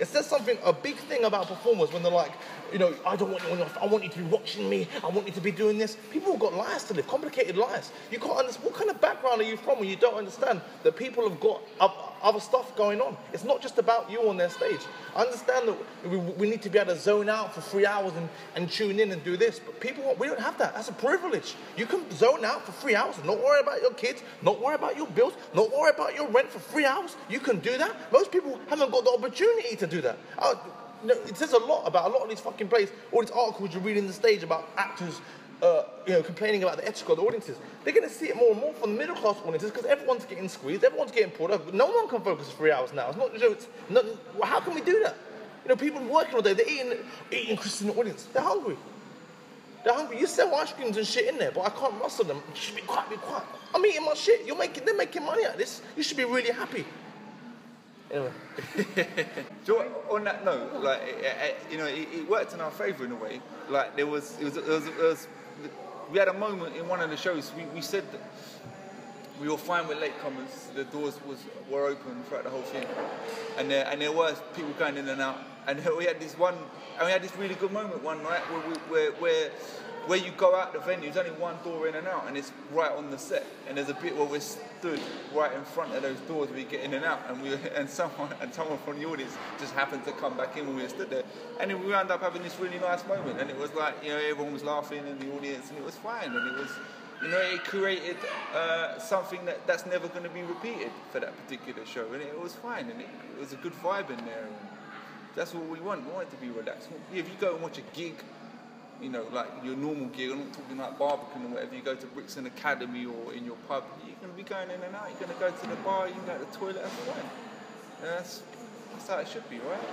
It says something, a big thing about performers when they're like, you know, I don't want you on your, I want you to be watching me, I want you to be doing this. People have got lives to live, complicated lives. You can't understand, what kind of background are you from when you don't understand that people have got other stuff going on? It's not just about you on their stage. I understand that we need to be able to zone out for 3 hours and tune in and do this, but people, we don't have that. That's a privilege. You can zone out for 3 hours and not worry about your kids, not worry about your bills, not worry about your rent for 3 hours. You can do that. Most people haven't got the opportunity to do that. It says a lot about a lot of these fucking plays, all these articles you read in the stage about actors complaining about the ethical of the audiences. They're going to see it more and more from the middle class audiences because everyone's getting squeezed, everyone's getting pulled up. No one can focus 3 hours now. It's not, how can we do that? You know, people working all day, they're eating crisps in the audience. They're hungry. They're hungry. You sell ice creams and shit in there, but I can't rustle them. You should be quiet, be quiet. I'm eating my shit. They're making money out of this. You should be really happy. Anyway. So on that note, like it worked in our favour in a way. Like we had a moment in one of the shows. We said that we were fine with latecomers. The doors were open throughout the whole thing, and there were people going in and out. And we had this really good moment one night where you go out the venue, there's only one door in and out, and it's right on the set. And there's a bit where we're stood right in front of those doors, we get in and out, and someone from the audience just happened to come back in when we were stood there. And then we wound up having this really nice moment, and it was like, you know, everyone was laughing in the audience, and it was fine, and it was, you know, it created something that's never going to be repeated for that particular show, and it was fine, and it was a good vibe in there. And that's what we want. We want it to be relaxed. If you go and watch a gig, you know, like your normal gig, I'm not talking like barbecuing or whatever, you go to Brixton Academy or in your pub, you're going to be going in and out, you're going to go to the bar, you can go to the toilet every night. That's how it should be, right?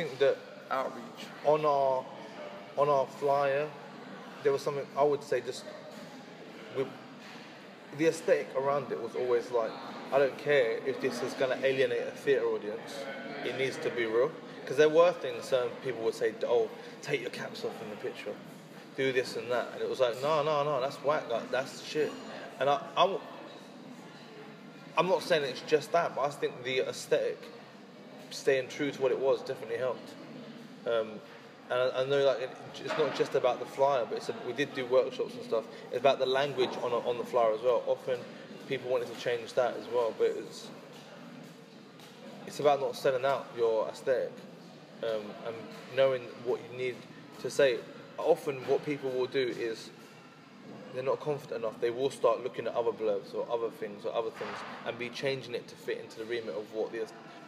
I think that outreach on our flyer, there was something, I would say, just with the aesthetic around it was always like, I don't care if this is going to alienate a theatre audience, it needs to be real. Because there were things certain people would say, oh, take your caps off in the picture, do this and that. And it was like, no, that's whack, like, that's shit. And I'm not saying it's just that, but I think the aesthetic, staying true to what it was, definitely helped. And I know, like, it's not just about the flyer, but we did do workshops and stuff. It's about the language on the flyer as well. Often people wanted to change that as well, but it's about not selling out your aesthetic and knowing what you need to say. Often what people will do is they're not confident enough. They will start looking at other blurbs or other things and be changing it to fit into the remit of what the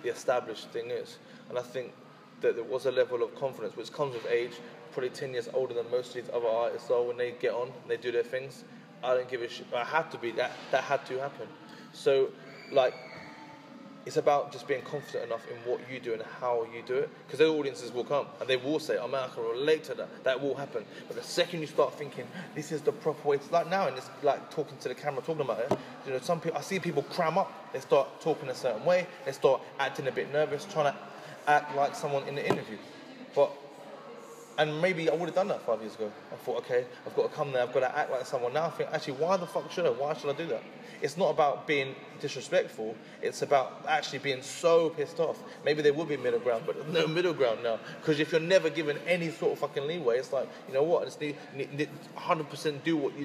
established thing is. And I think that there was a level of confidence which comes with age, probably 10 years older than most of these other artists are. When they get on and they do their things, I don't give a shit. I had to be that had to happen. So, like, it's about just being confident enough in what you do and how you do it, because those audiences will come and they will say, oh man, I can relate to that. That will happen. But the second you start thinking this is the proper way, it's like now, and it's like talking to the camera, talking about it, you know, some people, I see people cram up, they start talking a certain way, they start acting a bit nervous, trying to act like someone in the interview. And maybe I would have done that 5 years ago. I thought, okay, I've got to come there, I've got to act like someone. Now I think, actually, why the fuck should I? Why should I do that? It's not about being disrespectful. It's about actually being so pissed off. Maybe there would be middle ground, but there's no middle ground now. Because if you're never given any sort of fucking leeway, it's like, you know what? I just need 100% do what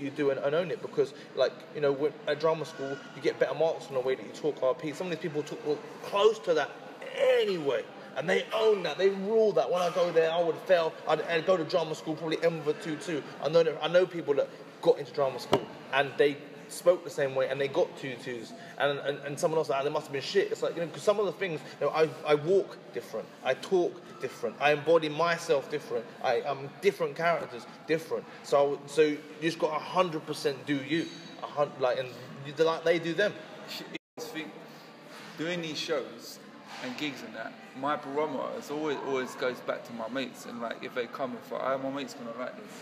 you do and own it. Because, like, you know, at drama school, you get better marks on the way that you talk RP. Some of these people talk close to that anyway. And they own that. They rule that. When I go there, I would fail. I'd go to drama school, probably M for 2-2. I know people that got into drama school and they spoke the same way and they got 2-2s. And someone else, they must have been shit. It's like, you know, because some of the things, you know, I walk different. I talk different. I embody myself different. I'm different characters, different. So you just got 100% do you. Like they do them. I think doing these shows and gigs and that, my barometer is always goes back to my mates, and like if they come and thought, oh, my mate's gonna like this,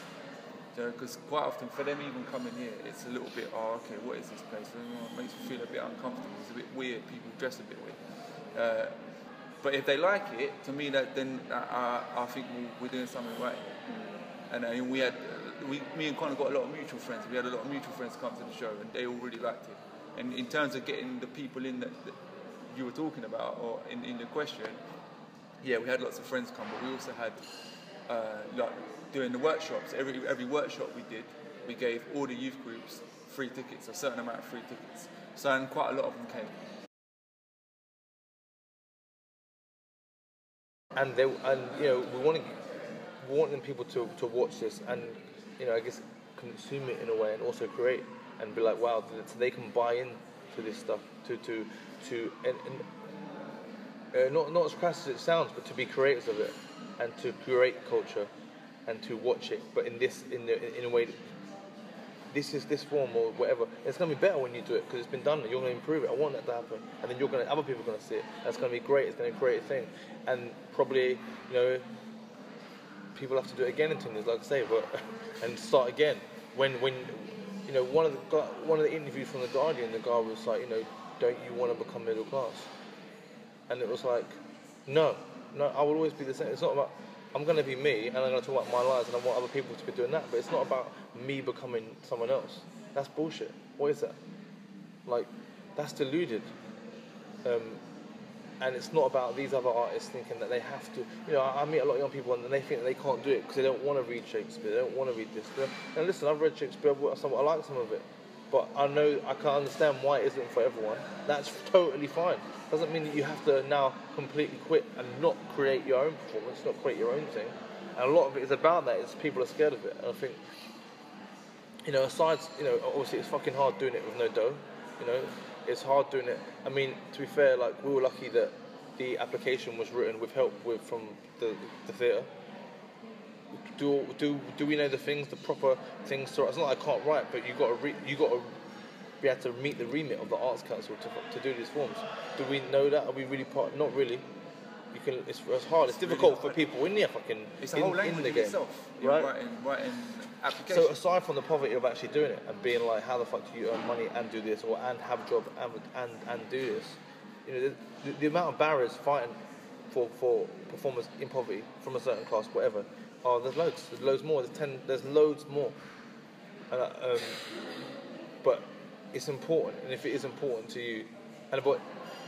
you know, because quite often for them even coming here, it's a little bit, oh, okay, what is this place? It makes me feel a bit uncomfortable. It's a bit weird. People dress a bit weird. But if they like it, to me, that then I think we're doing something right. And we had me and Kwan got a lot of mutual friends. We had a lot of mutual friends come to the show, and they all really liked it. And in terms of getting the people in that you were talking about, or in the question, yeah, we had lots of friends come, but we also had, like, during the workshops, every workshop we did, we gave all the youth groups free tickets, a certain amount of free tickets. So, and quite a lot of them came. We want people to watch this and, I guess consume it in a way, and also create and be like, wow, so they can buy in to this stuff, and not as crass as it sounds, but to be creators of it and to create culture and to watch it, but in a way, this is this form or whatever. It's going to be better when you do it because it's been done. You're going to improve it. I want that to happen, and then other people are going to see it. That's going to be great. It's going to create a thing, and probably people have to do it again in 10 years, like I say, and start again. When one of the interviews from the Guardian, the guy was like, don't you want to become middle class? And it was like, no, I will always be the same. It's not about I'm going to be me, and I'm going to talk about my lives, and I want other people to be doing that, but it's not about me becoming someone else. That's bullshit. What is that? Like, that's deluded. And it's not about these other artists thinking that they have to... I meet a lot of young people, and they think that they can't do it because they don't want to read Shakespeare, they don't want to read this. And listen, I've read Shakespeare, I like some of it, but I know I can't understand why it isn't for everyone. That's totally fine. Doesn't mean that you have to now completely quit and not create your own performance, not create your own thing. And a lot of it is about that. It's people are scared of it. And I think, aside, obviously it's fucking hard doing it with no dough. It's hard doing it. I mean, to be fair, like, we were lucky that the application was written with help from the theatre. Do we know the proper things to write? It's not like I can't write, but you got to we had to meet the remit of the Arts Council to do these forms. Do we know that? Are we really part? Not really. You can. It's hard. It's difficult really hard for people in the fucking. It's a whole language in itself, right? Writing applications. So aside from the poverty of actually doing it and being like, how the fuck do you earn money and do this, or and have a job and do this? The amount of barriers fighting for performers in poverty from a certain class, whatever. Oh, there's loads. There's loads more. There's loads more. And but. It's important, and if it is important to you,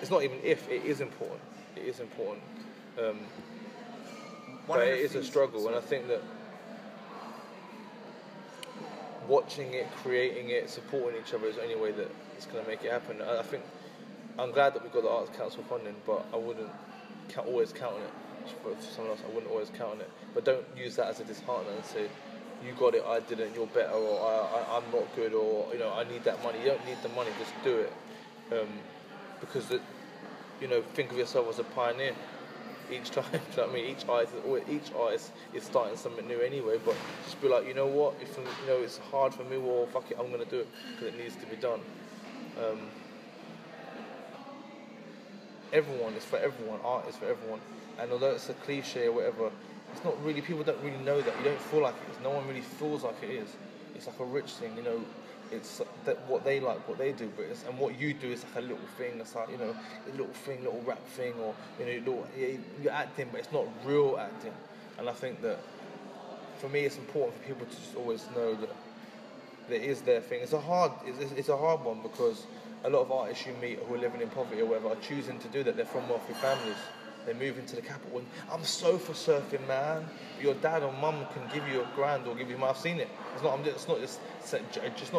it's not even if, it is important. It is important. But it is a struggle, and I think that watching it, creating it, supporting each other is the only way that it's going to make it happen. I think I'm glad that we got the Arts Council funding, but I wouldn't always count on it. For someone else, I wouldn't always count on it. But don't use that as a disheartener and say, you got it, I didn't, you're better, or I'm not good, or, I need that money. You don't need the money, just do it. Because, think of yourself as a pioneer each time. Do you know what I mean? Each artist is starting something new anyway, but just be like, you know what, if it's hard for me, well, fuck it, I'm going to do it, because it needs to be done. Everyone is for everyone, art is for everyone. And although it's a cliche or whatever, it's not really, people don't really know that. You don't feel like it is. No one really feels like it is. It's like a rich thing, It's that what they like, what they do, but and what you do is like a little thing. It's like, a little thing, little rap thing, or, you're acting, but it's not real acting. And I think that, for me, it's important for people to just always know that there is their thing. It's a hard one, because a lot of artists you meet who are living in poverty or whatever are choosing to do that. They're from wealthy families. They move into the capital, and I'm sofa surfing, man. Your dad or mum can give you £1,000 or give you money. I've seen it. It's not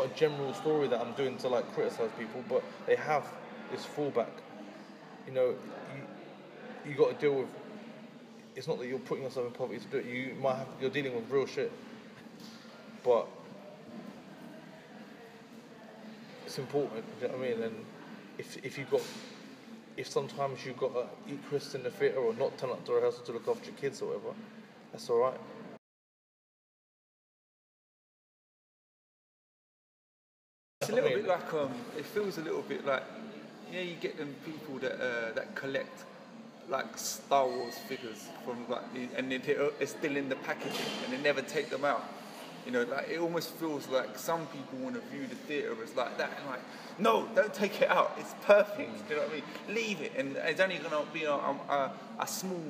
a general story that I'm doing to like criticise people, but they have this fallback. You got to deal with. It's not that you're putting yourself in poverty to do it. You're dealing with real shit, but it's important. Do you know what I mean? And if you've got. If sometimes you've got to eat crisps in the theatre or not turn up to rehearsal to look after your kids or whatever, that's all right. It's a little bit like, it feels a little bit like, you get them people that collect like Star Wars figures from they're still in the packaging and they never take them out. It almost feels like some people want to view the theatre as like that, and like, no, don't take it out. It's perfect. Do you know what I mean? Leave it, and it's only going to be a small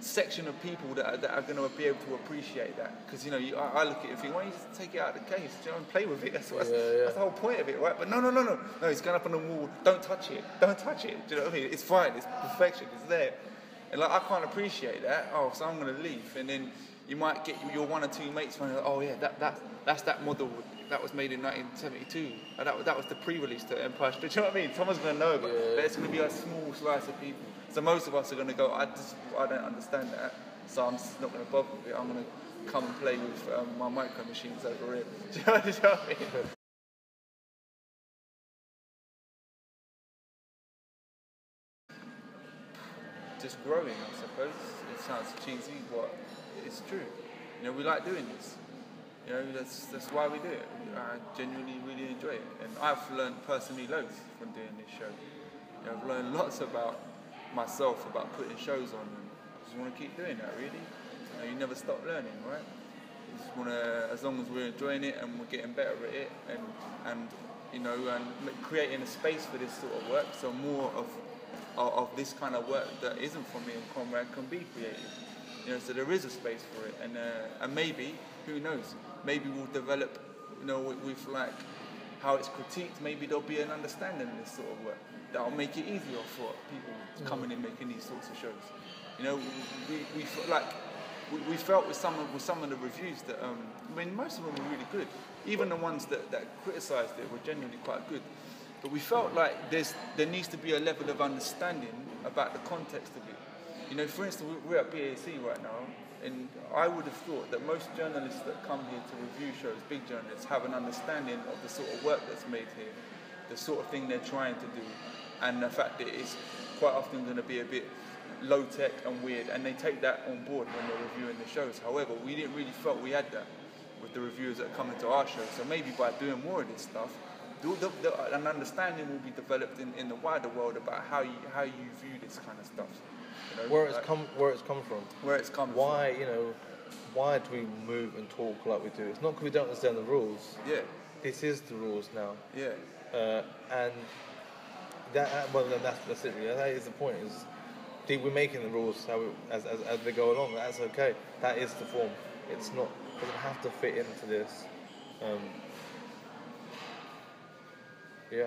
section of people that are going to be able to appreciate that, because I look at it and think, why don't you just take it out of the case, and play with it? That's the whole point of it, right? But no, it's gone up on the wall. Don't touch it. Do you know what I mean? It's fine. It's perfection. It's there. And I can't appreciate that. Oh, so I'm going to leave. And then you might get your one or two mates running, oh yeah, that's that model that was made in 1972. And that was the pre-release to Empire Street. Do you know what I mean? Someone's going to know about it, but it's going to be a small slice of people. So most of us are going to go, I don't understand that, so I'm just not going to bother with it. I'm going to come and play with my micro machines over here. Do you know what I mean? Just growing, I suppose. It sounds cheesy, but it's true. We like doing this. That's why we do it. I genuinely really enjoy it. And I've learned personally loads from doing this show. I've learned lots about myself, about putting shows on. I just want to keep doing that, really. You never stop learning, right? You just want to, as long as we're enjoying it and we're getting better at it, and creating a space for this sort of work, so more of this kind of work that isn't for me and Conrad can be created. So there is a space for it, and maybe, who knows? Maybe we'll develop, with like how it's critiqued. Maybe there'll be an understanding of this sort of work. That'll make it easier for people coming in making these sorts of shows. We felt like we felt with some of the reviews that most of them were really good. Even the ones that criticised it were genuinely quite good. But we felt like there needs to be a level of understanding about the context of it. For instance, we're at BAC right now, and I would have thought that most journalists that come here to review shows, big journalists, have an understanding of the sort of work that's made here, the sort of thing they're trying to do, and the fact that it's quite often going to be a bit low-tech and weird, and they take that on board when they're reviewing the shows. However, we didn't really felt we had that with the reviewers that come into our show, so maybe by doing more of this stuff, an understanding will be developed in the wider world about how you view this kind of stuff. Where it's come from. Why do we move and talk like we do? It's not because we don't understand the rules. Yeah. This is the rules now. Yeah. That's it really. That is the point. We're making the rules as we go along. That's okay. That is the form. It doesn't have to fit into this. Yeah.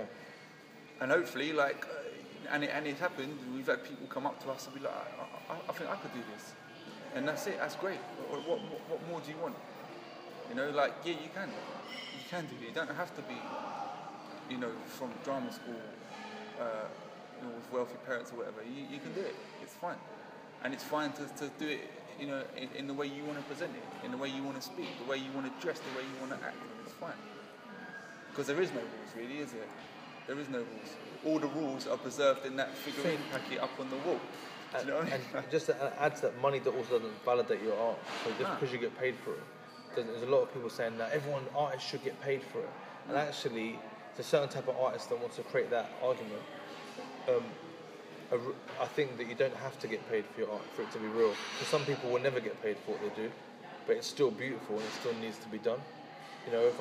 And hopefully, it's happened. We've had people come up to us and be like, I think I could do this, and that's it. That's great. What more do you want? Yeah, you can do it. You don't have to be, from drama school, with wealthy parents or whatever. You can do it. It's fine, and it's fine to do it. In the way you want to present it, in the way you want to speak, the way you want to dress, the way you want to act. It's fine, because there is no rules, really, is it? There is no rules. All the rules are preserved in that figurine packet up on the wall. Do you know what I mean? And just to add to that, money that also doesn't validate your art. So just because you get paid for it, there's a lot of people saying that everyone artist should get paid for it. And actually, there's a certain type of artist that wants to create that argument. I think that you don't have to get paid for your art for it to be real. Because some people will never get paid for what they do, but it's still beautiful and it still needs to be done. If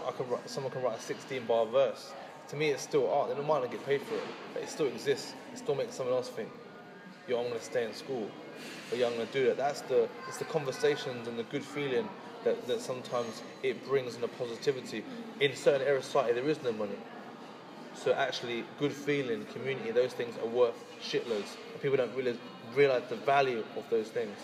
someone can write a 16-bar verse. To me, it's still art. They don't mind to get paid for it, but it still exists. It still makes someone else think, I'm going to stay in school, or I'm going to do that. It's the conversations and the good feeling that sometimes it brings, and the positivity. In certain areas of society, there is no money. So actually, good feeling, community, those things are worth shitloads. And people don't realize the value of those things.